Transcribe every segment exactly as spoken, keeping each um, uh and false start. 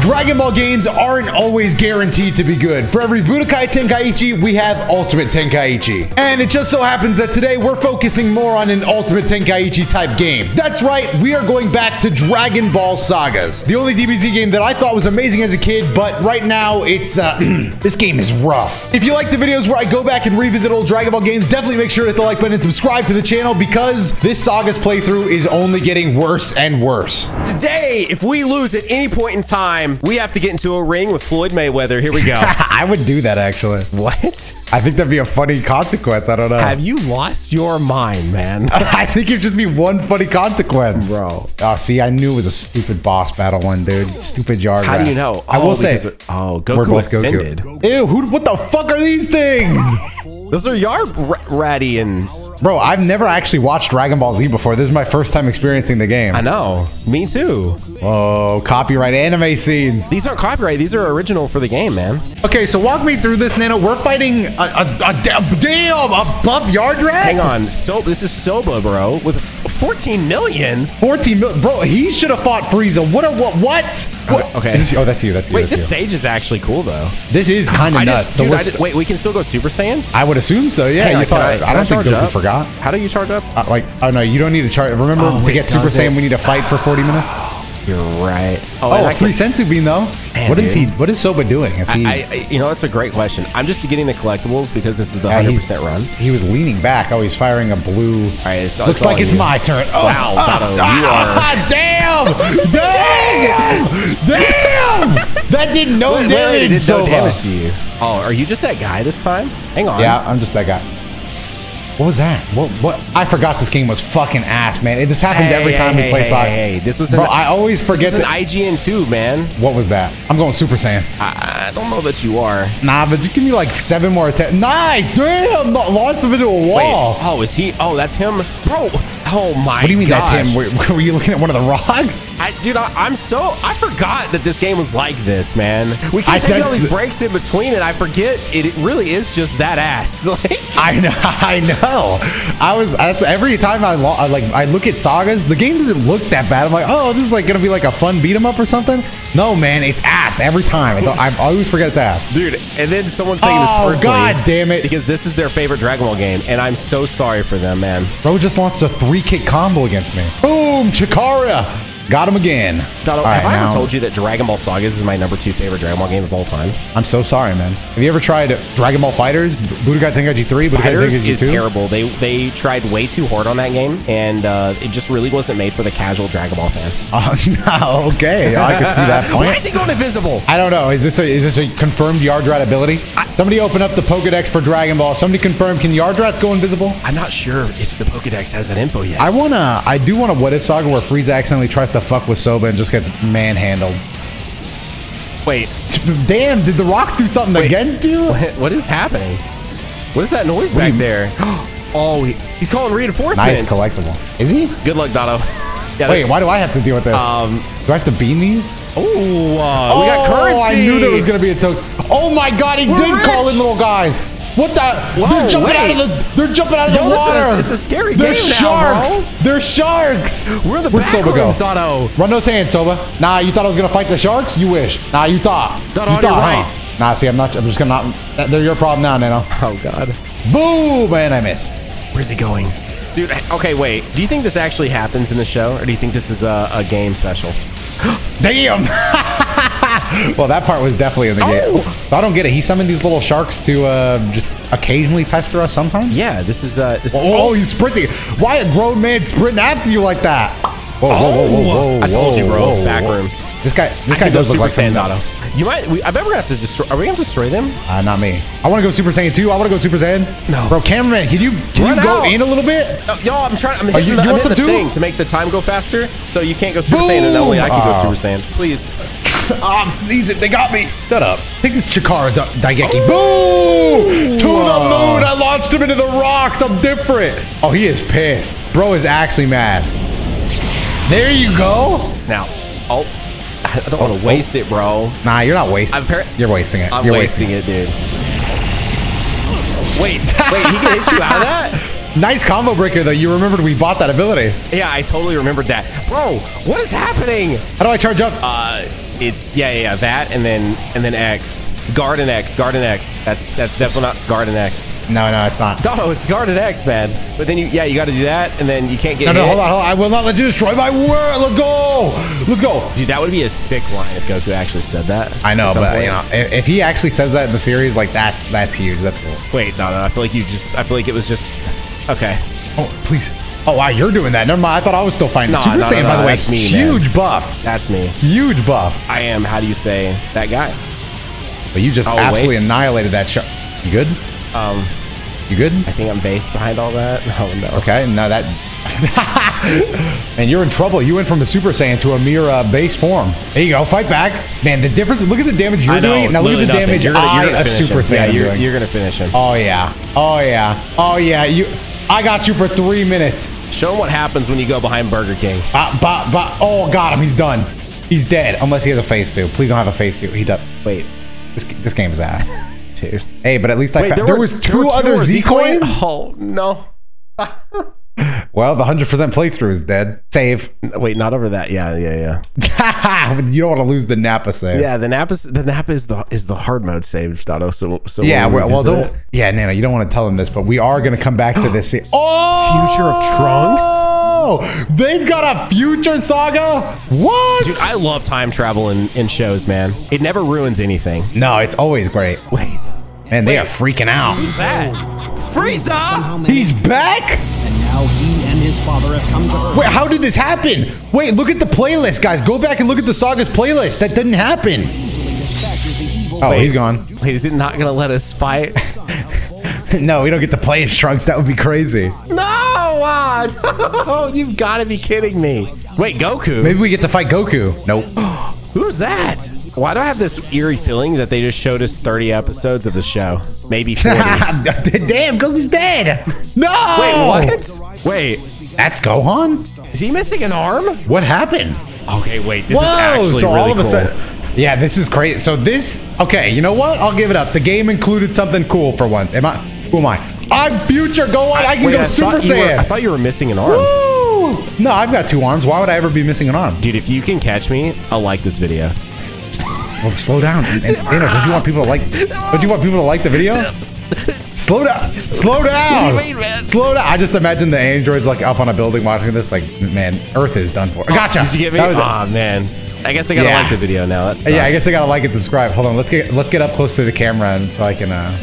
Dragon Ball games aren't always guaranteed to be good. For every Budokai Tenkaichi, we have Ultimate Tenkaichi. And it just so happens that today we're focusing more on an Ultimate Tenkaichi type game. That's right, we are going back to Dragon Ball Sagas. The only D B Z game that I thought was amazing as a kid, but right now it's, uh, this game is rough. If you like the videos where I go back and revisit old Dragon Ball games, definitely make sure to hit the like button and subscribe to the channel because this Sagas playthrough is only getting worse and worse. Today, if we lose at any point in time, we have to get into a ring with Floyd Mayweather. Here we go. I would do that, actually. What? I think that'd be a funny consequence. I don't know. Have you lost your mind, man? I think it'd just be one funny consequence. Bro. Oh, see, I knew it was a stupid boss battle one, dude. Stupid Yardrack. How do you know? I will oh, say. Oh, Goku we're both ascended. Goku. Ew, who, what the fuck are these things? Those are Yardratians. Bro, I've never actually watched Dragon Ball Z before. This is my first time experiencing the game. I know. Me too. Oh, copyright anime scenes. These aren't copyright. These are original for the game, man. Okay, so walk me through this, Nano. We're fighting a, a, a, a damn above Yardrack? Hang on. So, this is Soba, bro, with fourteen million. fourteen million? Bro, he should have fought Frieza. What? A, what? What? what? Okay. This, oh, that's you. That's you. Wait, that's this you. Stage is actually cool, though. This is kind of nuts. Just, so dude, we're just, wait, we can still go Super Saiyan? I would assume so, yeah. Hey, you I, thought, I, I don't I think Goku up? forgot. How do you charge up? Uh, like, oh no, you don't need to charge. Remember, oh, to wait, get Super Saiyan, we need to fight for forty minutes. You're right. Oh, oh free can... Sensu Bean though. Man, what is dude. he? What is Soba doing? Is he? I, I, you know, that's a great question. I'm just getting the collectibles because this is the yeah, one hundred percent run. He was leaning back. Oh, he's firing a blue. All right, it's, looks it's like it's you. my turn. Oh, wow, Tato, uh, you uh, are. Damn! Damn! Damn! That did no wait, damage. It did Soba. no damage to you. Oh, are you just that guy this time? Hang on. Yeah, I'm just that guy. What was that? What? What? I forgot this game was fucking ass, man. It, this happens hey, every hey, time hey, we play hey, Saga. Hey, this was. Bro, an, I always forget. This is an I G N two, man. What was that? I'm going Super Saiyan. I, I don't know that you are. Nah, but you give me like seven more attacks. Nice, damn! Launched him into a wall. Wait, oh, is he? Oh, that's him, bro. Oh my. What do you mean gosh. that's him? Were, were you looking at one of the rocks? I, dude, I, I'm so I forgot that this game was like this, man. We keep taking all these breaks in between, and I forget it, it really is just that ass. Like, I know, I know. I was that's, every time I, I like I look at Sagas, the game doesn't look that bad. I'm like, oh, this is like gonna be like a fun beat 'em up or something. No, man, it's ass every time. It's, I always forget it's ass, dude. And then someone's saying oh, this personally. Oh god damn it! Because this is their favorite Dragon Ball game, and I'm so sorry for them, man. Bro just launched a three kick combo against me. Boom, Chikara. Got him again. Donald, right, have I ever told you that Dragon Ball Sagas is my number two favorite Dragon Ball game of all time? I'm so sorry, man. Have you ever tried Dragon Ball Fighters? Budokai Tenkaichi three? Budokai Tenkaichi two? Is terrible. They they tried way too hard on that game, and uh, it just really wasn't made for the casual Dragon Ball fan. Oh, uh, okay. I can see that point. Why is he going invisible? I don't know. Is this a, is this a confirmed Yardrat ability? I, Somebody open up the Pokedex for Dragon Ball. Somebody confirm, can Yardrats go invisible? I'm not sure if the Pokedex has that info yet. I want to, I do want a What If Saga where Frieza accidentally tries to fuck with Soba and just gets manhandled. Wait. Damn, did the rocks do something Wait, against you? What, what is happening? What is that noise what back you, there? Oh, he, he's calling reinforcements. Nice collectible. Is he? Good luck, Dotto. Yeah, Wait, why do I have to deal with this? Um, do I have to beam these? Oh, uh, oh, we got currency. I knew there was going to be a token. Oh my god, he We're did rich. call in little guys. What the? Whoa, they're jumping wait. out of the. They're jumping out of Yo, the water. Is, it's a scary they're game sharks. now, bro. They're sharks. Where the back Soba rooms, go? Dotto? Run those hands, Soba. Nah, you thought I was gonna fight the sharks? You wish. Nah, you thought. Dotto, you thought, huh? right. Nah, see, I'm not. I'm just gonna not. They're your problem now, Nano. Oh god. Boom, man, I missed. Where's he going? Dude, okay, wait. Do you think this actually happens in the show, or do you think this is a, a game special? Damn. Well, that part was definitely in the oh. game. I don't get it. He summoned these little sharks to uh, just occasionally pester us sometimes? Yeah, this is... Uh, this oh, he's sprinting. Why a grown man sprinting after you like that? Whoa, oh. whoa, whoa, whoa, whoa. I told you, bro. Whoa, back whoa. rooms. This guy This I guy does look like something. You might... We, I bet we're going to have to destroy... Are we going to destroy them? Uh, not me. I want to go Super Saiyan two. I want to go Super Saiyan. No. Bro, cameraman, can you can Run you go out. in a little bit? No, yo, I'm trying... I'm hitting, you, the, you I'm hitting the thing to make the time go faster. So you can't go Super Boom. Saiyan, and only I can oh. go Super Saiyan. Please. Oh, I'm sneezing. They got me. Shut up. Take this Chikara da Daigeki. Boo! To Whoa. the moon. I launched him into the rocks. I'm different. Oh, he is pissed. Bro is actually mad. There you go. Now. Oh. I don't oh, want to waste oh. it, bro. Nah, you're not wasting it. You're wasting it. I'm you're wasting, wasting it, dude. Wait. Wait, he can hit you out of that? Nice combo breaker, though. You remembered we bought that ability. Yeah, I totally remembered that. Bro, what is happening? How do I charge up? Uh... It's yeah, yeah, yeah, that and then and then X. Garden X, Garden X. That's that's definitely not Garden X. No, no, it's not. No, it's Garden X, man. But then you, yeah, you got to do that, and then you can't get. No, no, hit. hold on, hold on. I will not let you destroy my world. Let's go, let's go, dude. That would be a sick line if Goku actually said that. I know, but point. you know, if, if he actually says that in the series, like that's that's huge. That's cool. Wait, no, no. I feel like you just. I feel like it was just. Okay. Oh, please. Oh wow, you're doing that. Never mind. I thought I was still fighting. Nah, Super no, Saiyan, no, no, by the way. Me, huge man. buff. That's me. Huge buff. I am. How do you say that guy? But you just oh, absolutely wait. annihilated that shark. You good? Um, you good? I think I'm based behind all that. Oh no. Okay, now that. And you're in trouble. You went from a Super Saiyan to a mere uh, base form. There you go. Fight back, man. The difference. Look at the damage you're know, doing. Now look at the nothing. damage you're gonna, you're I, gonna a Super Saiyan. Yeah, you're, doing. you're gonna finish him. Oh yeah. Oh yeah. Oh yeah. You. I got you for three minutes. Show him what happens when you go behind Burger King. Uh, bah, bah. Oh, got him. He's done. He's dead. Unless he has a face too. Please don't have a face too. He does. Wait. This, this game is ass. Dude. Hey, but at least I Wait, there, there were, was two, there two other Z coins? coins? Oh, no. Well, the one hundred percent playthrough is dead. Save. Wait, not over that. Yeah, yeah, yeah. You don't want to lose the Nappa save. Yeah, the Nappa the Nappa is the is the hard mode save, Dotto. So, so yeah, we well, don't, yeah, Nana, you don't want to tell them this, but we are going to come back to this. Oh! Future of Trunks? Oh, they've got a future saga? What? Dude, I love time travel in, in shows, man. It never ruins anything. No, it's always great. Wait. Man, they Wait. are freaking out. Who's that? Frieza! He's back? And now he and his father have come to Earth. Wait, how did this happen? Wait, look at the playlist, guys. Go back and look at the saga's playlist. That didn't happen. Oh, Wait. he's gone. Wait, is it not going to let us fight? No, we don't get to play as Trunks. That would be crazy. No! Oh, you've got to be kidding me. Wait, Goku. Maybe we get to fight Goku. Nope. Who's that? Why do I have this eerie feeling that they just showed us thirty episodes of the show? Maybe forty. Damn, Goku's dead. No! Wait, what? Wait. That's Gohan? Is he missing an arm? What happened? Okay, wait. This Whoa, is actually so really all of a cool. sudden. Yeah, this is crazy. So this, okay, you know what? I'll give it up. The game included something cool for once. Am I? Who am I? I'm Future Gohan. I, I can wait, go I Super Saiyan. Were, I thought you were missing an arm. Woo! No, I've got two arms. Why would I ever be missing an arm? Dude, if you can catch me, I'll like this video. Well, slow down. And, and, Dana, don't you want people to like? Don't you want people to like the video? Slow down. Slow down. Wait, man. Slow down. I just imagine the androids like up on a building watching this. Like, man, Earth is done for. Gotcha. Oh, did you get me? Aw, oh, man. I guess I gotta yeah. like the video now. That sucks. Yeah, I guess I gotta like and subscribe. Hold on. Let's get let's get up close to the camera and so I can. Uh...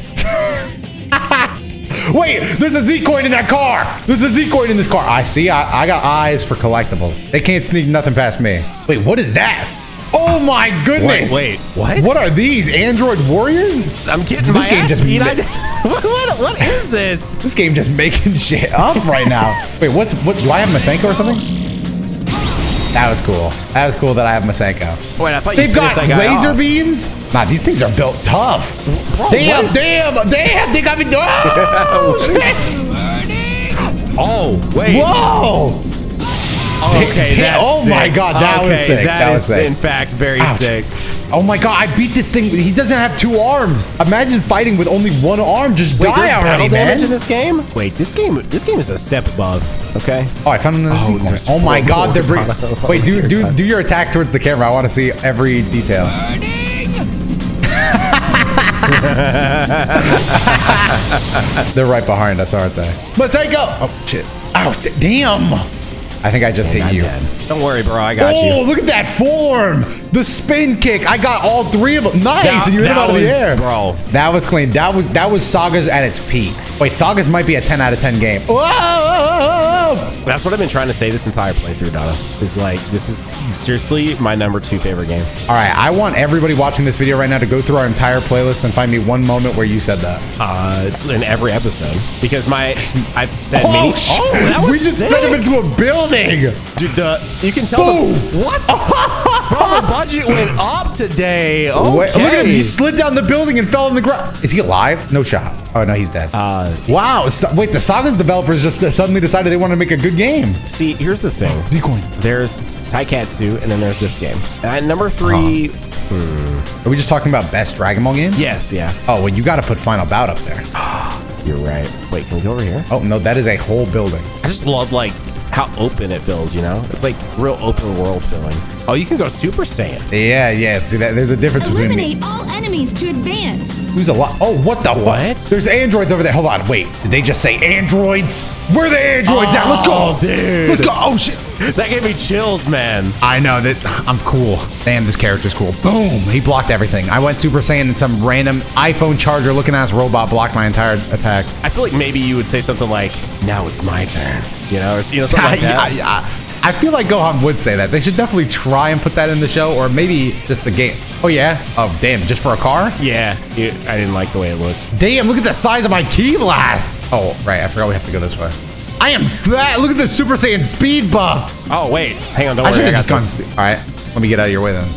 Wait, there's a Z coin in that car. There's a Z coin in this car. I see. I I got eyes for collectibles. They can't sneak nothing past me. Wait, what is that? Oh my goodness! Wait, wait, what? What are these Android warriors? I'm getting this my game ass just beat. What, what, what is this? This game just making shit up right now. Wait, what's what? Do I have Masenko or something? That was cool. That was cool that I have Masenko. Wait, I thought they've you got laser off. beams. Nah, these things are built tough. Bro, damn, damn, damn! They got me. Oh, shit. Oh, wait. Whoa. Okay, that's oh sick. my god, that okay, was sick. That, that was is sick. in fact very Ouch. sick. Oh my god, I beat this thing. He doesn't have two arms. Imagine fighting with only one arm. Just Wait, die already, man. in this game? Wait, this game, this game is a step above. Okay. Oh, I found another oh, Z coin. Oh my god, they're bringing. Wait, do do do your attack towards the camera. I want to see every detail. They're right behind us, aren't they? Masenko. Oh shit. Ow, damn. I think I just Man, hit I'm you. Dead. Don't worry, bro. I got oh, you. Oh, look at that form. The spin kick. I got all three of them. Nice. That, and you hit him out was, of the air. Bro. That was clean. That was that was Sagas at its peak. Wait, Sagas might be a ten out of ten game. Whoa! That's what I've been trying to say this entire playthrough, Donna. Is like, this is seriously my number two favorite game. All right. I want everybody watching this video right now to go through our entire playlist and find me one moment where you said that. Uh, It's in every episode. Because my, I've said oh, many. Oh, that was We just sick. sent him into a building. Dude, uh, you can tell the, what? Bro, the budget went up today. Okay. Wait, look at him. He slid down the building and fell on the ground. Is he alive? No shot. Oh, no, he's dead. Uh, wow. So, wait, the Saga's developers just suddenly decided they wanted to make a good game. See, here's the thing. Decoin. There's Taikatsu, and then there's this game. At number three... Huh. Hmm. Are we just talking about best Dragon Ball games? Yes, yeah. Oh, well, you got to put Final Bout up there. You're right. Wait, can we go over here? Oh, no, that is a whole building. I just love, like... how open it feels, you know? It's like real open world feeling. Oh, you can go Super Saiyan. Yeah, yeah. See, that, there's a difference Eliminate between Eliminate all enemies to advance. Lose a lot. Oh, what the what? Fuck? There's androids over there. Hold on. Wait. Did they just say androids? Where are the androids oh, at? Let's go. Dude. Let's go. Oh, shit. That gave me chills, man. I know that I'm cool. Man, this character's cool. Boom. He blocked everything. I went Super Saiyan and some random iPhone charger looking ass robot blocked my entire attack. I feel like maybe you would say something like, now it's my turn. You know, or you know, something like that. Yeah, yeah. I feel like Gohan would say that. They should definitely try and put that in the show, or maybe just the game. Oh, yeah? Oh, damn. Just for a car? Yeah. It, I didn't like the way it looked. Damn, look at the size of my Ki Blast. Oh, right. I forgot we have to go this way. I am fat. Look at the Super Saiyan speed buff. Oh, wait. Hang on. Don't I worry. I got just gone to see. All right. Let me get out of your way, then.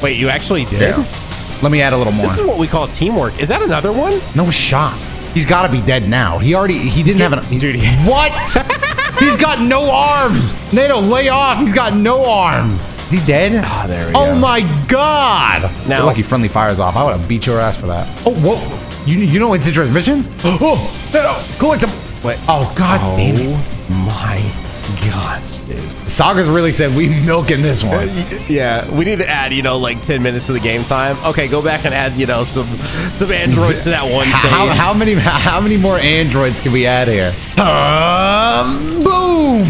Wait, you actually did? Yeah. Let me add a little more. This is what we call teamwork. Is that another one? No shot. He's got to be dead now. He already... He didn't have an... He, Dude, he, what? He's got no arms. NATO, lay off. He's got no arms. Is he dead? Ah, oh, there we oh go. Oh, my God. Now, lucky friendly fires off. I would have beat your ass for that. Oh, whoa. You, you know it's in transmission? Oh, NATO, collect him. Wait. Oh, God oh, damn it. My God, dude. Saga's really said we milking this one. Yeah, we need to add, you know, like ten minutes to the game time. Okay, go back and add, you know, some some androids to that one stage. How, how many how many more androids can we add here? Um, boom!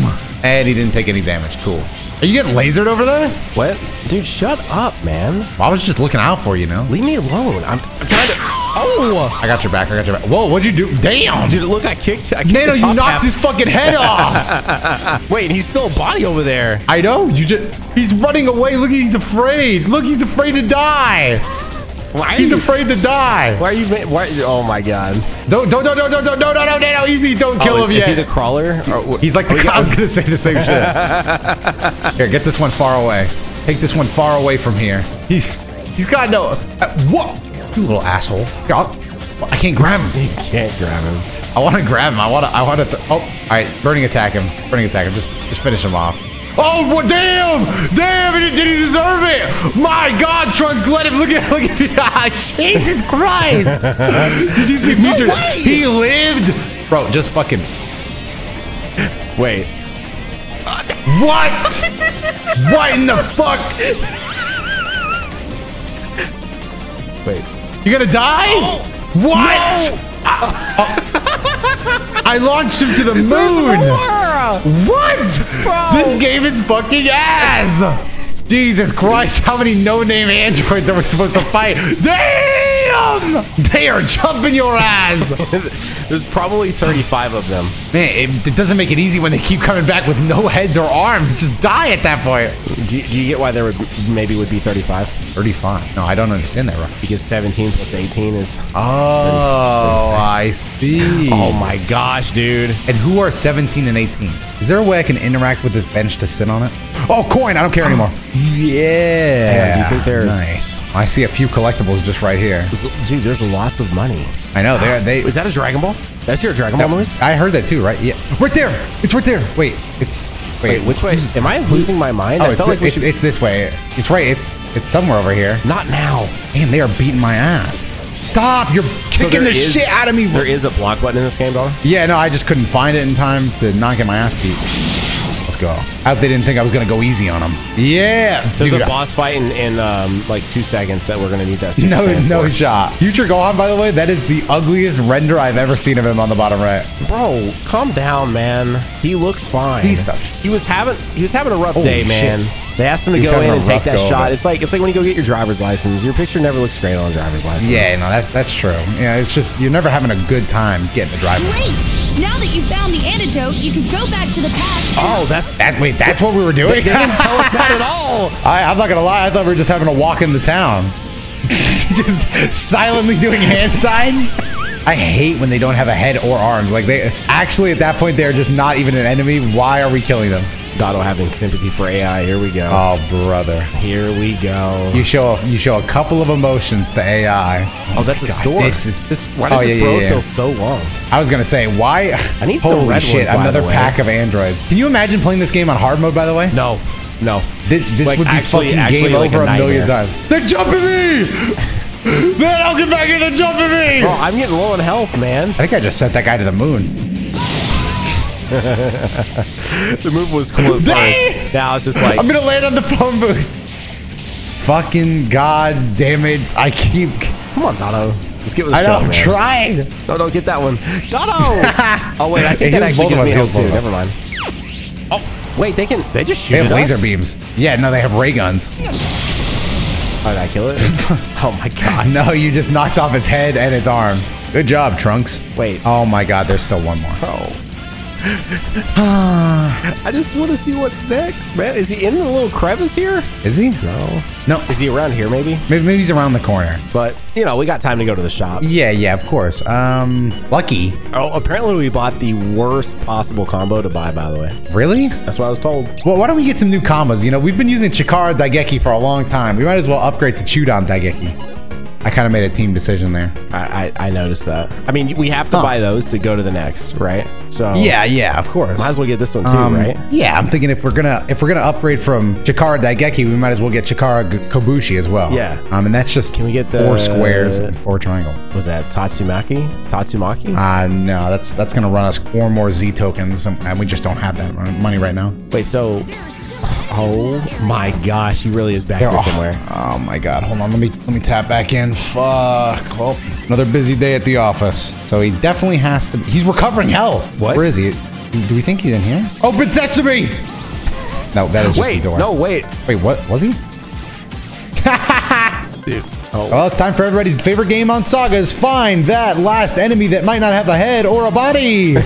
And he didn't take any damage. Cool. Are you getting lasered over there? What? Dude, shut up, man. Well, I was just looking out for you, you know? Leave me alone. I'm, I'm trying to... Oh! I got your back. I got your back. Whoa, what'd you do? Damn! Dude, look, I kicked... I kicked Nano, you knocked half. his fucking head off! Wait, he's still a body over there. I know. You just... He's running away. Look, he's afraid. Look, he's afraid to die. Why he's you, afraid to die. Why are you? Why? Oh my God! Don't don't don't don't don't don't no no no no! Easy! Don't kill oh, him is yet. Is he the crawler? Or, he's like the. I was gonna say the same shit. Here, get this one far away. Take this one far away from here. He's he's got no. Uh, what? You little asshole! Here, I can't grab him. You can't grab him. I want to grab him. I want to. I want to. Oh, all right. Burning attack him. Burning attack him. Just just finish him off. Oh, well, damn! Damn, he didn't deserve it! My God, Trunks, let him look at look at me. Jesus Christ! Did you see Future? No way. He lived! Bro, just fucking... Wait. What? What in the fuck? Wait. You gonna die? Oh. What? No. I launched him to the moon. What? Bro. This game is fucking ass. Jesus Christ! How many no-name androids are we supposed to fight? Damn! They are jumping your ass. There's probably thirty-five of them. Man, it, it doesn't make it easy when they keep coming back with no heads or arms. Just die at that point. Do, do you get why there would maybe would be thirty-five? thirty-five? No, I don't understand that, Ruff. Because seventeen plus eighteen is... Oh, I see. Oh my gosh, dude. And who are seventeen and eighteen? Is there a way I can interact with this bench to sit on it? Oh, coin! I don't care anymore. Yeah. Do you think there's... Nice. I see a few collectibles just right here. Dude, there's lots of money. I know. They're, they. Is that a Dragon Ball? Did I see a Dragon Ball noise? I heard that too, right? Yeah. Right there. It's right there. Wait, it's... Wait, wait, which way? Am I losing my mind? Oh, I it's, felt like it's, should... it's this way. It's right. It's it's somewhere over here. Not now. Man, they are beating my ass. Stop! You're kicking so the is, shit out of me. There is a block button in this game, dog. Yeah, no, I just couldn't find it in time to not get my ass beat. Let's go. I hope they didn't think I was gonna go easy on them. Yeah. There's Dude, a boss fight in, in um like two seconds that we're gonna need that. Super no, Saiyan no for. shot. Future Gohan, by the way, that is the ugliest render I've ever seen of him on the bottom right. Bro, calm down, man. He looks fine. He's stuck. He was having he was having a rough Holy day, man. Shit. They asked him to He's go in and take that shot. Over. It's like it's like when you go get your driver's license. Your picture never looks great on a driver's license. Yeah, no, that's that's true. Yeah, it's just you're never having a good time getting the driver's license. Great. Now that you found the antidote, you can go back to the past. Oh, that's that. Wait, that's what we were doing? They didn't tell us that at all. I, I'm not gonna lie. I thought we were just having a walk in the town, just silently doing hand signs. I hate when they don't have a head or arms. Like they actually at that point they're just not even an enemy. Why are we killing them? Dotto having sympathy for A I. Here we go. Oh, brother. Here we go. You show a, you show a couple of emotions to A I. Oh, oh that's a God, store. This is, this, why does oh, yeah, this road yeah, yeah. feel so long? I was going to say, why? I need Holy some red shit, ones, another pack of androids. Can you imagine playing this game on hard mode, by the way? No, no. This, this like, would be actually, fucking actually game like over a, a million times. They're jumping me! Man, I'll get back here. They're jumping me! Bro, I'm getting low on health, man. I think I just sent that guy to the moon. The move was cool at first. Now it's just like... I'm going to land on the phone booth. Fucking god damn it. I keep... Come on, Dono. Let's get with the I shot, know, I'm trying. No, don't get that one. Dono! Oh, wait. I think that actually gives me health, too. Never mind. Oh, wait. They can... They just shoot They have laser us? beams. Yeah, no, they have ray guns. Oh, did I kill it? Oh my god. No, you just knocked off its head and its arms. Good job, Trunks. Wait. Oh my god, there's still one more. Oh. I just want to see what's next, man. Is he in the little crevice here? Is he? No. No. Is he around here, maybe? Maybe, maybe he's around the corner. But, you know, we got time to go to the shop. Yeah, yeah, of course. Um, Lucky. Oh, apparently we bought the worst possible combo to buy, by the way. Really? That's what I was told. Well, why don't we get some new combos? You know, we've been using Chikara Daigeki for a long time. We might as well upgrade to Chudon Daigeki. I kind of made a team decision there. I, I, I noticed that. I mean, we have to huh. buy those to go to the next, right? So yeah, yeah, of course. Might as well get this one too, um, right? Yeah, I'm thinking if we're gonna if we're gonna upgrade from Chikara Daigeki, we might as well get Chikara Kobushi as well. Yeah. Um, and that's just can we get the four squares, and four triangle? Was that Tatsumaki? Tatsumaki? Uh no, that's that's gonna run us four more Z tokens, and we just don't have that money right now. Wait, so. Oh my gosh, he really is back there somewhere. Oh my god, hold on, let me let me tap back in. Fuck. Well, another busy day at the office. So he definitely has to be, he's recovering health. What? Where is he? Do we think he's in here? Open sesame! No, that is just wait, the door. No, wait. Wait, what was he? Dude. Oh. Well, it's time for everybody's favorite game on Sagas. Find that last enemy that might not have a head or a body.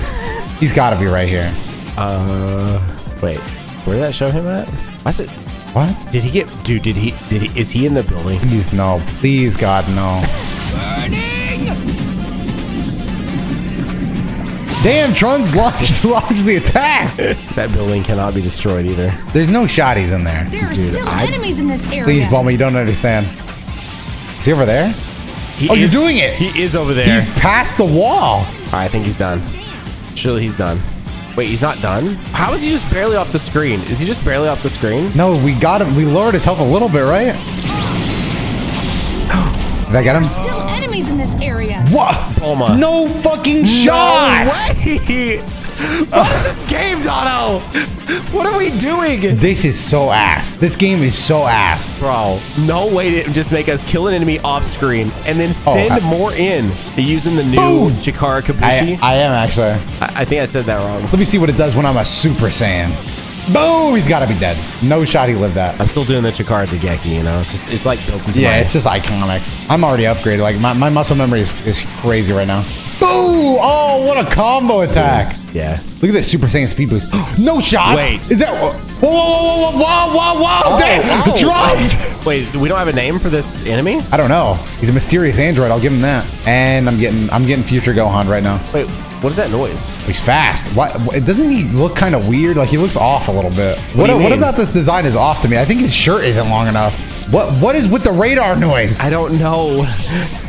He's gotta be right here. Uh wait. Where did that show him at? I said, what? Did he get, dude, did he, did he, is he in the building? Please no, please God no. Burning! Damn, Trunks launched, launched the attack! That building cannot be destroyed either. There's no shotties in there. There are dude, still I, enemies in this area. Please, Bulma, you don't understand. Is he over there? He oh, is, you're doing it! He is over there. He's past the wall. All right, I think he's done. Surely he's done. Wait, he's not done? How is he just barely off the screen? Is he just barely off the screen? No, we got him. We lowered his health a little bit, right? Did I get him? There's still enemies in this area. What? Bulma. No fucking shot! No way! What is this game, Dono? What are we doing? This is so ass. This game is so ass. Bro, no way to just make us kill an enemy off screen and then send oh, I, more in using the new boom. Chikara Kobushi. I, I am actually. I, I think I said that wrong. Let me see what it does when I'm a Super Saiyan. Boom! He's gotta be dead. No shot he lived that. I'm still doing the Chikara Daigeki, you know? It's just, it's like built into yeah, it's just iconic. I'm already upgraded. Like, my, my muscle memory is, is crazy right now. Boom! Oh, what a combo attack! Yeah. Look at that Super Saiyan speed boost. No shots! Wait. Is that... Whoa, whoa, whoa, whoa, whoa, whoa! Oh, damn! Oh, drops! Wait. Wait, we don't have a name for this enemy? I don't know. He's a mysterious android. I'll give him that. And I'm getting I'm getting Future Gohan right now. Wait, what is that noise? He's fast. Why, doesn't he look kind of weird? Like, he looks off a little bit. What, what, a, what about this design is off to me? I think his shirt isn't long enough. What What is with the radar noise? I don't know.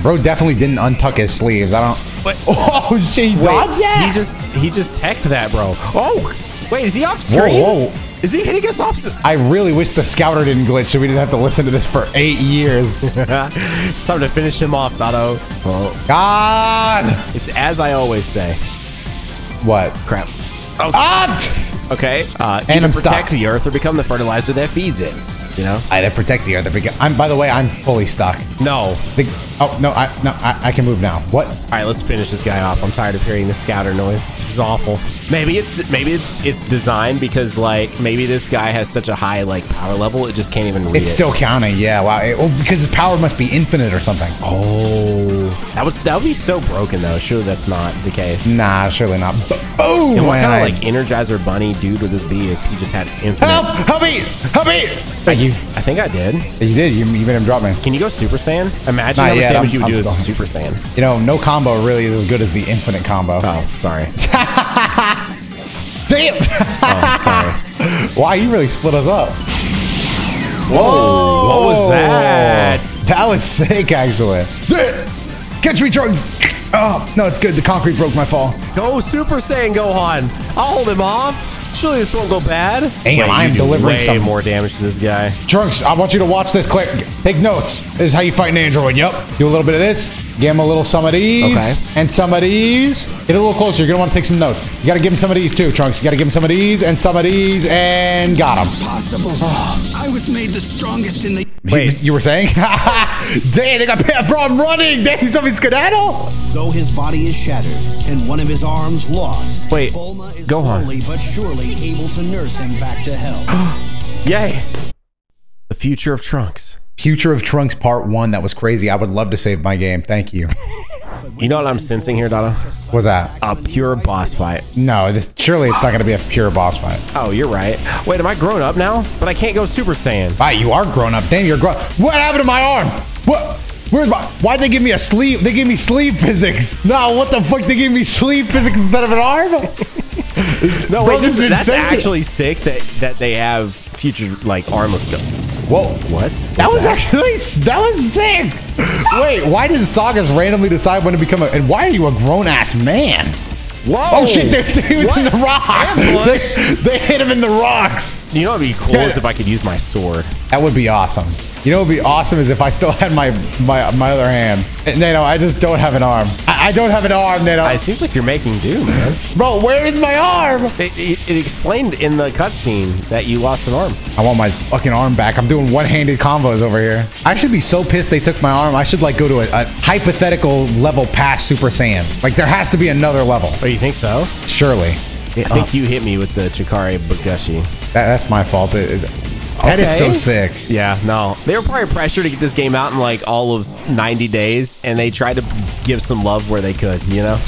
Bro definitely didn't untuck his sleeves. I don't... What? Oh, shit, he dodged that? He just, he just teched that, bro. Oh, wait, is he off screen? Whoa, whoa. Is he hitting us off? I really wish the scouter didn't glitch so we didn't have to listen to this for eight years. It's time to finish him off, Dono. Oh. God! It's as I always say. What? Crap. Oh, ah! Okay. Uh, and I'm protect stuck. the earth or become the fertilizer that feeds it. You know? I had to protect the other. I'm, by the way, I'm fully stuck. No. The, oh, no, I no, I, I can move now. What? All right, let's finish this guy off. I'm tired of hearing the scouter noise. This is awful. Maybe it's maybe it's it's designed because, like, maybe this guy has such a high, like, power level, it just can't even read it. It's still counting, yeah. Wow. It, well, because his power must be infinite or something. Oh. That, was, that would be so broken, though. Surely that's not the case. Nah, surely not. Oh, and what kind I, of, like, Energizer Bunny dude would this be if he just had infinite... Help! Help me! Help me! Thank you. I think I did. You did. You, you made him drop me. Can you go Super Saiyan? Imagine Not how much yet. damage I'm, you would I'm do still. as a Super Saiyan. You know, no combo really is as good as the infinite combo. Oh, sorry. Damn! Oh, sorry. Wow, you really split us up. Whoa! Whoa. What was that? That was sick, actually. Catch me, Trunks! Oh, no, it's good. The concrete broke my fall. Go Super Saiyan Gohan. I'll hold him off. Surely this won't go bad. Damn, I'm delivering some more damage to this guy. Trunks, I want you to watch this clip. Take notes. This is how you fight an android. Yep. Do a little bit of this. Give him a little some of these. Okay. And some of these. Get a little closer. You're going to want to take some notes. You got to give him some of these too, Trunks. You got to give him some of these and some of these. And got him. Impossible. Oh. I was made the strongest in the... Wait, you were saying? Dang, they got Pat Braun running. Dang, he's on his skedaddle. Though his body is shattered and one of his arms lost. Wait, Bulma is Gohan. Slowly but surely able to nurse him back to health. Yay. The future of Trunks. Future of Trunks Part One. That was crazy. I would love to save my game. Thank you. You know what I'm sensing here, Donna? What's that? A pure boss fight. No, this surely it's not going to be a pure boss fight. Oh, you're right. Wait, am I grown up now? But I can't go Super Saiyan. Right, you are grown up. Damn, you're grown. What happened to my arm? What? Where's my? Why'd they give me a sleeve? They gave me sleeve physics. No, what the fuck? They gave me sleeve physics instead of an arm? No, bro, wait, this, this is that's actually sick that that they have future like armless stuff. Whoa! What? That was that? actually that was sick. Wait, why does Sagas randomly decide when to become a? And why are you a grown ass man? Whoa! Oh shit! They, they was in the rock. They, they hit him in the rocks. You know what'd be cool is if I could use my sword. That would be awesome. You know what'd be awesome is if I still had my my my other hand. Nato, I just don't have an arm. I, I don't have an arm, Nato. It seems like you're making do, man. Bro, where is my arm? It, it, it explained in the cutscene that you lost an arm. I want my fucking arm back. I'm doing one-handed combos over here. I should be so pissed they took my arm. I should like go to a, a hypothetical level past Super Saiyan. Like there has to be another level. Oh, you think so? Surely. It, I think uh, you hit me with the Chikara Kobushi. That, that's my fault. It, it, That okay. is so sick. Yeah, no. They were probably pressured to get this game out in like all of ninety days, and they tried to give some love where they could, you know?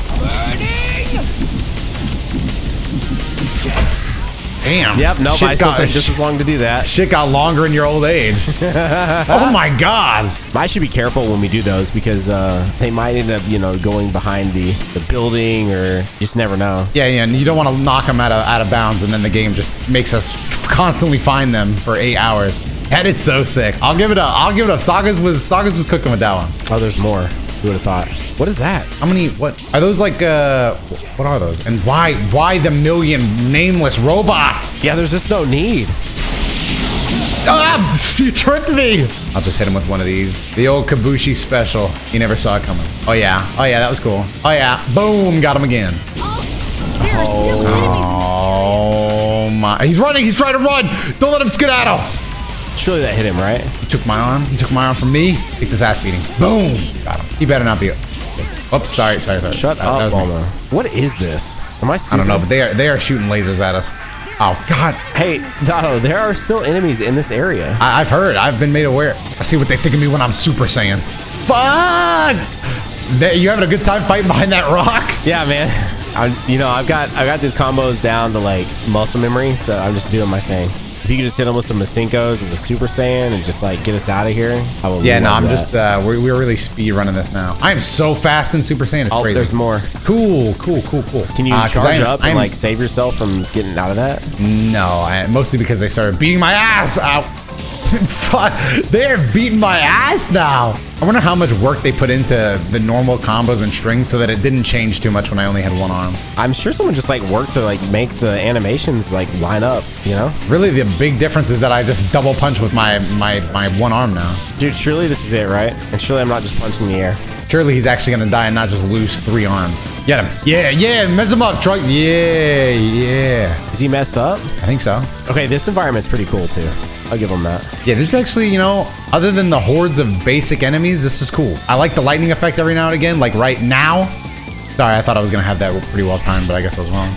Damn. Yep, no, I still took just as long to do that. Shit got longer in your old age. Oh my god. I should be careful when we do those because uh, they might end up, you know, going behind the, the building or you just never know. Yeah, yeah, and you don't want to knock them out of, out of bounds and then the game just makes us constantly find them for eight hours. That is so sick. I'll give it up. I'll give it up. Sagas was Sagas was cooking with that one. Oh, there's more. Who would have thought? What is that? How many? What are those like? Uh, what are those? And why? Why the million nameless robots? Yeah, there's just no need. Ah! You tricked me. I'll just hit him with one of these. The old Kobushi special. You never saw it coming. Oh yeah. Oh yeah. That was cool. Oh yeah. Boom. Got him again. Oh. There are still oh. oh my! He's running. He's trying to run. Don't let him skedaddle. Surely that hit him, right? He took my arm. He took my arm from me. Take this ass beating. Boom. Got him. He better not be. Oops, sorry, sorry, sorry. Shut that, up, Bulma. What is this? Am I stupid? I don't know, but they are they are shooting lasers at us. Oh God. Hey, Dotto, there are still enemies in this area. I, I've heard. I've been made aware. I see what they think of me when I'm Super Saiyan. Fuck! They, you having a good time fighting behind that rock? Yeah, man. I, you know, I've got I got these combos down to like muscle memory, so I'm just doing my thing. If you could just hit him with some Masenkos as a Super Saiyan and just like get us out of here, I would. Yeah, no, I'm that. just uh, we're we're really speed running this now. I am so fast in Super Saiyan. It's oh, crazy. There's more. Cool, cool, cool, cool. Can you uh, charge am, up and I'm, like save yourself from getting out of that? No, I, mostly because they started beating my ass. Ow. Fuck, they're beating my ass now. I wonder how much work they put into the normal combos and strings so that it didn't change too much when I only had one arm. I'm sure someone just like worked to like make the animations like line up, you know? Really the big difference is that I just double punch with my, my, my one arm now. Dude, surely this is it, right? And surely I'm not just punching the air. Surely he's actually gonna die and not just lose three arms. Get him. Yeah, yeah, mess him up, Trunks. Yeah, yeah. Is he messed up? I think so. Okay, this environment's pretty cool too. I'll give him that. Yeah, this is actually, you know, other than the hordes of basic enemies, this is cool. I like the lightning effect every now and again, like right now. Sorry, I thought I was going to have that pretty well timed, but I guess I was wrong.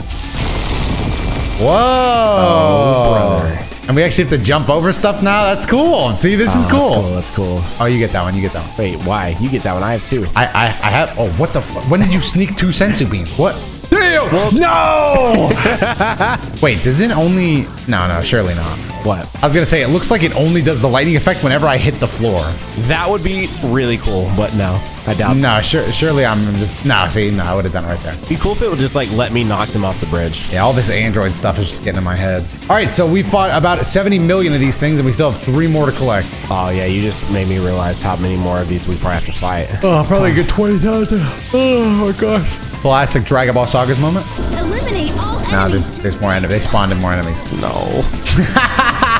Whoa! Oh, brother. And we actually have to jump over stuff now? That's cool. See, this oh, is cool. That's cool. That's cool. Oh, you get that one. You get that one. Wait, why? You get that one. I have two. I, I, I have... Oh, what the fuck? When did you sneak two Sensu Beans? What? Damn! Whoops. No! Wait, does it only... No, no, surely not. What? I was going to say, it looks like it only does the lightning effect whenever I hit the floor. That would be really cool, but no. I doubt No, that. Sure, surely I'm just... No, see, no, I would have done it right there. It'd be cool if it would just, like, let me knock them off the bridge. Yeah, all this Android stuff is just getting in my head. All right, so we fought about seventy million of these things, and we still have three more to collect. Oh, yeah, you just made me realize how many more of these we probably have to fight. Oh, probably a good twenty thousand. Oh, my gosh. Classic Dragon Ball Sagas moment. Eliminate all enemies. No, there's, there's more enemies. They spawned in more enemies. No.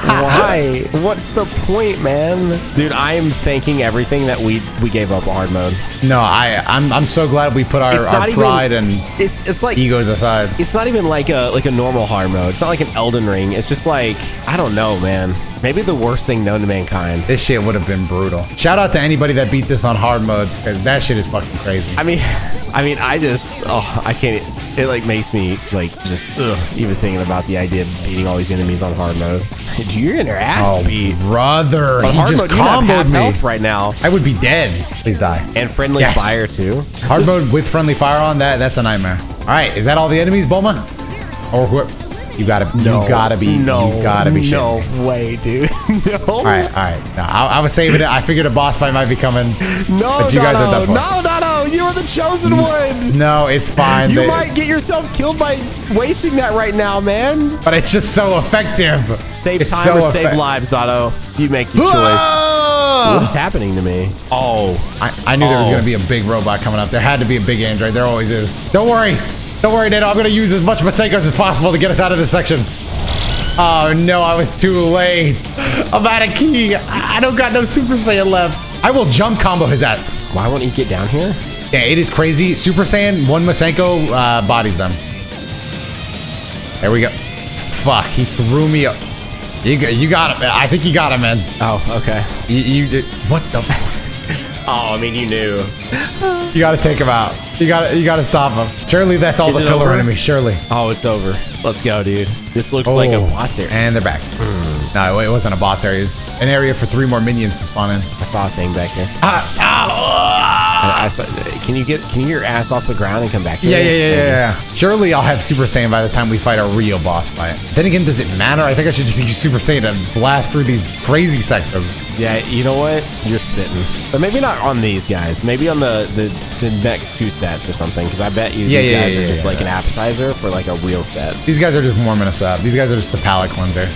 Why? What's the point, man? Dude, I am thanking everything that we we gave up hard mode. No, I I'm I'm so glad we put our, our pride even, and it's it's like egos aside. It's not even like a like a normal hard mode. It's not like an Elden Ring. It's just like, I don't know, man. Maybe the worst thing known to mankind. This shit would have been brutal. Shout out to anybody that beat this on hard mode, because that shit is fucking crazy. I mean, I mean, I just, oh, I can't. It like makes me like just ugh, even thinking about the idea of beating all these enemies on hard mode. Dude, you're in your ass, oh, beat. Brother. But he hard just mode, comboed me right now. I would be dead. Please die. And friendly yes. fire too. Hard mode with friendly fire on that—that's a nightmare. All right, is that all the enemies, Bulma? Or who? You gotta, no, you gotta be, no, you gotta be no shitting. Way, dude. No. All right, all right. No, I, I was saving it. I figured a boss fight might be coming. No, but you no, guys no, no, no, no. You are the chosen one. No, it's fine. You they, might get yourself killed by wasting that right now, man. But it's just so effective. Save it's time so or effect. Save lives, Dotto. You make your choice. What's happening to me? Oh, I, I knew oh. there was gonna be a big robot coming up. There had to be a big android. There always is. Don't worry. Don't worry, Nano, I'm gonna use as much Masenko as possible to get us out of this section. Oh no, I was too late. I'm out of key. I don't got no Super Saiyan left. I will jump combo his ass. Why won't he get down here? Yeah, it is crazy. Super Saiyan, one Masenko uh, bodies them. There we go. Fuck, he threw me up. You, you got it, man. I think you got him, man. Oh, okay. You, you what the fuck? Oh, I mean, you knew. You gotta take him out. You gotta, you gotta stop him. Surely that's all Is the filler over? Enemy. Surely. Oh, it's over. Let's go, dude. This looks oh, like a boss area. And they're back. Mm. No, it wasn't a boss area. It's an area for three more minions to spawn in. I saw a thing back there. Ah, ah, ah. I saw, can you get, can you get your ass off the ground and come back? Yeah, yeah, yeah, yeah, yeah. Surely I'll have Super Saiyan by the time we fight a real boss fight. Then again, does it matter? I think I should just use Super Saiyan to blast through these crazy sectors. Yeah, you know what? You're spitting. But maybe not on these guys. Maybe on the, the, the next two sets or something. Because I bet you yeah, these yeah, guys yeah, are yeah, just yeah, like yeah. an appetizer for like a real set. These guys are just warming us up. These guys are just the palate cleanser.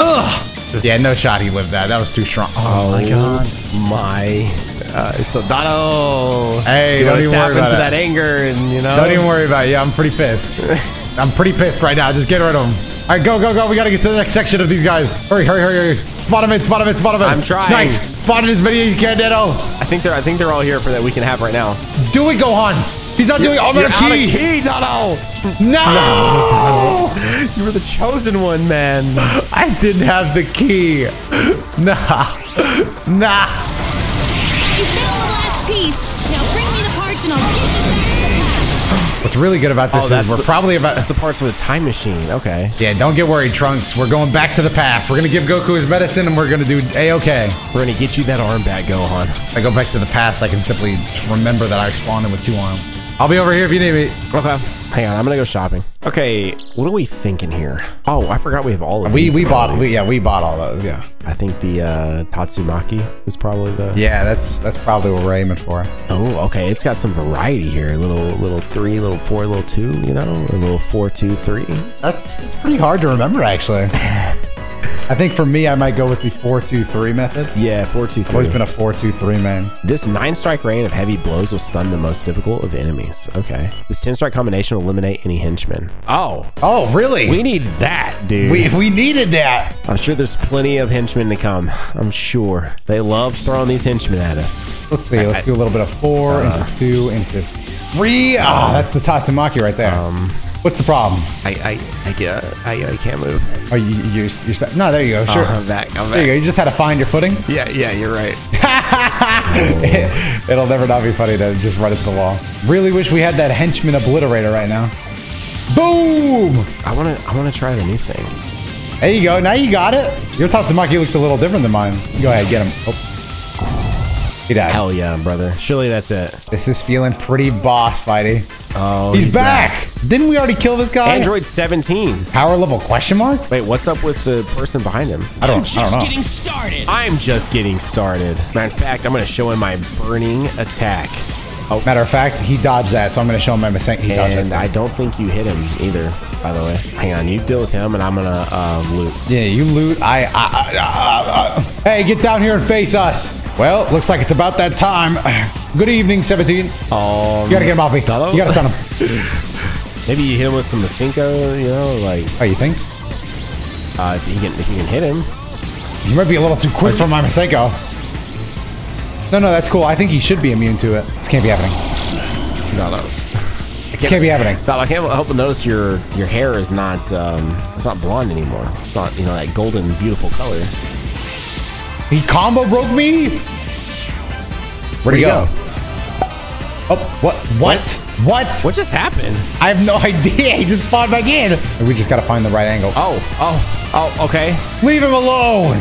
Ugh! Yeah, no shot he lived that. That was too strong. Oh, oh my god. My. Uh, so, Dotto. Hey, you know, don't even worry about it. That anger and, you know. Don't even worry about it. Yeah, I'm pretty pissed. I'm pretty pissed right now. Just get rid of him. All right, go, go, go. We got to get to the next section of these guys. Hurry, hurry, hurry, hurry. Spot him in, spot him in, spot him in. I'm trying. Nice. Spotted as many as you can, Nano. I think they're I think they're all here for that we can have right now. Do it, Gohan. He's not you're, doing all that key. Key, Dotto. No. No. You were the chosen one, man. I didn't have the key. Nah. Nah. You found the last piece. Now bring me the parts and I'll get them back to the past. What's really good about this oh, is we're the, probably about that's the parts for the time machine. Okay. Yeah, don't get worried, Trunks. We're going back to the past. We're gonna give Goku his medicine, and we're gonna do A-okay. We're gonna get you that arm back, Gohan. If I go back to the past, I can simply remember that I spawned in with two arms. I'll be over here if you need me. Okay. Hang on, I'm gonna go shopping. Okay, what are we thinking here? Oh, I forgot we have all of we, these. We bought, we, yeah, we bought all those, yeah. I think the uh, Tatsumaki is probably the... Yeah, that's that's probably what we're aiming for. Oh, okay, it's got some variety here. Little little three, little four, little two, you know? A little four, two, three. That's, that's pretty hard to remember, actually. I think for me, I might go with the four two three method. Yeah, four two three. I've always been a four two three man. This nine strike rain of heavy blows will stun the most difficult of enemies. Okay. This ten strike combination will eliminate any henchman. Oh. Oh, really? We need that, dude. We, we needed that. I'm sure there's plenty of henchmen to come. I'm sure. They love throwing these henchmen at us. Let's see. Let's I, do a little bit of four uh, into two into three. Oh, uh, that's the Tatsumaki right there. Um... What's the problem? I I I, get, I, I can't move. Oh, you you're, you're no, there you go. Sure, oh, I'm back. I'm back. There you go. You just had to find your footing. Yeah, yeah, you're right. it, it'll never not be funny to just run into the wall. Really wish we had that henchman obliterator right now. Boom! I wanna I wanna try the new thing. There you go. Now you got it. Your Tatsumaki looks a little different than mine. Go ahead, get him. Oh. He died. Hell yeah, brother. Surely that's it. This is feeling pretty boss fighty. Oh, he's, he's back. back. Didn't we already kill this guy? Android seventeen. Power level question mark? Wait, what's up with the person behind him? I don't, I'm just I don't know. Getting started. I'm just getting started. Matter of fact, I'm going to show him my burning attack. Oh. Matter of fact, he dodged that, so I'm going to show him my Masenko. And I don't think you hit him either, by the way. Hang on, you deal with him, and I'm going to uh, loot. Yeah, you loot. I. I, I, I, I, I. Hey, get down here and face us. Well, looks like it's about that time. Good evening, seventeen. Oh, um, you gotta get him off me. Hello? You gotta stun him. Maybe you hit him with some Masenko, you know, like. Oh, you think? Uh, he can, he can hit him. You might be a little too quick for my Masenko. No, no, that's cool. I think he should be immune to it. This can't be happening. No, no. This can't be happening. I can't help but notice your your hair is not um, it's not blonde anymore. It's not, you know, that golden beautiful color. He combo broke me. Where'd, Where'd he go? go? Oh, what? What? What? What just happened? I have no idea. He just fought back in. We just gotta find the right angle. Oh, oh, oh. Okay. Leave him alone.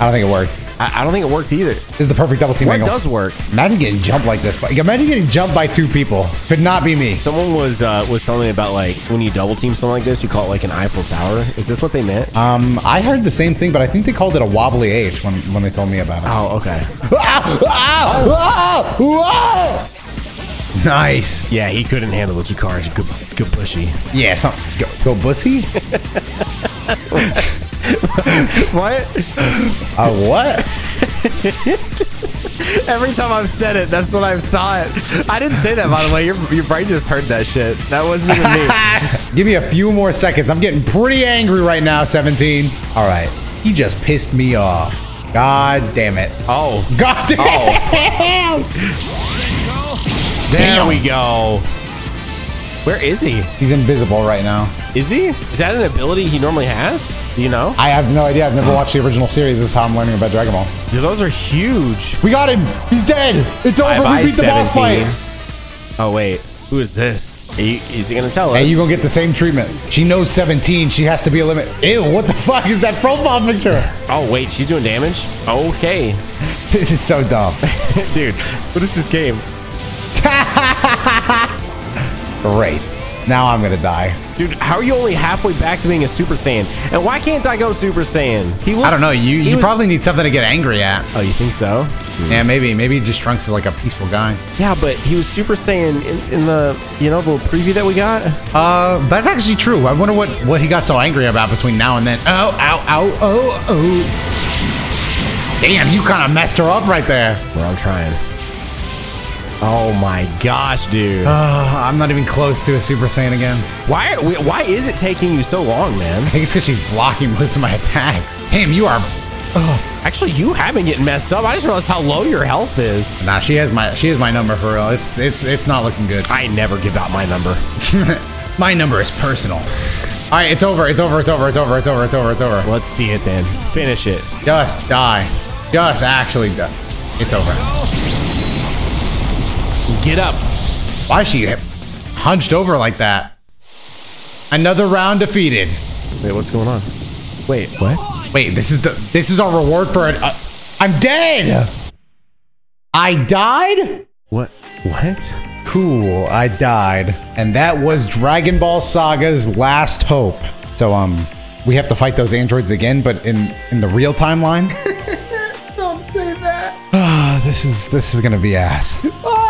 I don't think it worked. I don't think it worked either. This is the perfect double team angle. It does work. Imagine getting jumped like this. By, imagine getting jumped by two people. Could not be me. Someone was uh, was telling me about, like, when you double team something like this, you call it like an Eiffel Tower. Is this what they meant? Um, I heard the same thing, but I think they called it a wobbly H when when they told me about it. Oh, okay. Nice. Yeah, he couldn't handle the Chikara Kobushi. Yeah, some go bussy. What? Uh, what? Every time I've said it, that's what I've thought. I didn't say that, by the way. Your, your brain just heard that shit. That wasn't even me. Give me a few more seconds. I'm getting pretty angry right now, seventeen. All right. He just pissed me off. God damn it. Oh. God damn. Oh. There damn. we go. Where is he? He's invisible right now. Is he? Is that an ability he normally has? Do you know? I have no idea. I've never watched the original series. This is how I'm learning about Dragon Ball. Dude, those are huge. We got him. He's dead. It's over. Bye-bye, we beat the boss fight. Oh, wait. Who is this? You, is he going to tell us? Hey, you're going to get the same treatment. She knows seventeen. She has to be a limit. Ew, what the fuck is that profile picture? Oh, wait. She's doing damage? Okay. This is so dumb. Dude, what is this game? Great. Now I'm gonna die. Dude, how are you only halfway back to being a Super Saiyan? And why can't I go Super Saiyan? He looks, I don't know. You you was... probably need something to get angry at. Oh, you think so? Mm. Yeah, maybe. Maybe just Trunks is like a peaceful guy. Yeah, but he was Super Saiyan in, in the, you know, the little preview that we got. Uh, that's actually true. I wonder what, what he got so angry about between now and then. Oh, ow, ow, oh, oh. Damn, you kind of messed her up right there. Well, I'm trying. Oh my gosh, dude. Uh, I'm not even close to a Super Saiyan again. Why are we, why is it taking you so long, man? I think it's because she's blocking most of my attacks. Damn, you are... Uh, actually, you haven't getting messed up. I just realized how low your health is. Nah, she has my she has my number for real. It's, it's, it's not looking good. I never give out my number. My number is personal. All right, it's over. It's over. It's over. It's over. It's over. It's over. It's over. Let's see it then. Finish it. Just die. Just actually die. It's over. Get up. Why is she hunched over like that? Another round defeated. Wait, what's going on? Wait, what? Wait, this is the this is our reward for it. Uh, I'm dead. I died? What? What? Cool, I died. And that was Dragon Ball Saga's Last Hope. So um we have to fight those androids again, but in in the real timeline. Don't say that. Ah, this is this is going to be ass.